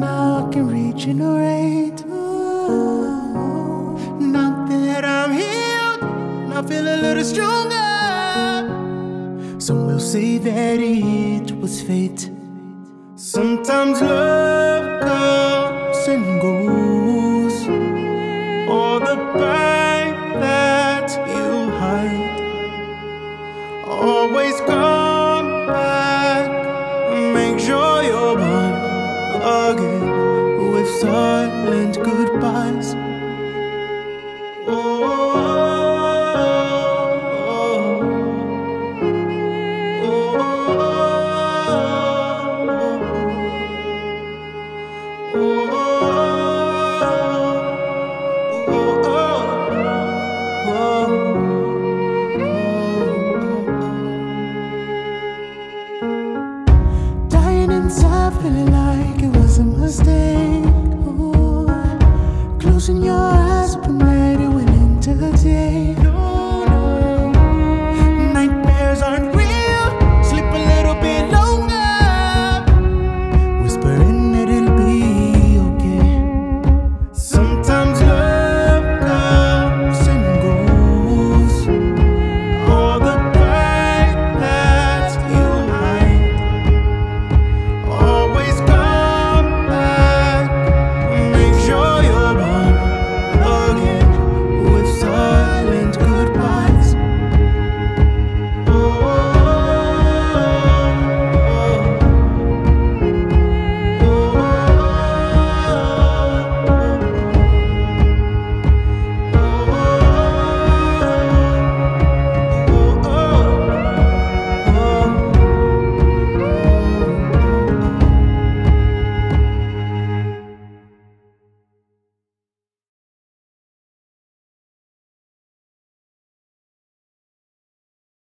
now I can reach an orate. Now that I'm healed, I feel a little stronger. Some will say that it was fate. Sometimes love comes and goes, all the pain that you hide, always come back and make sure you're mine again, with silent goodbyes.